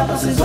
This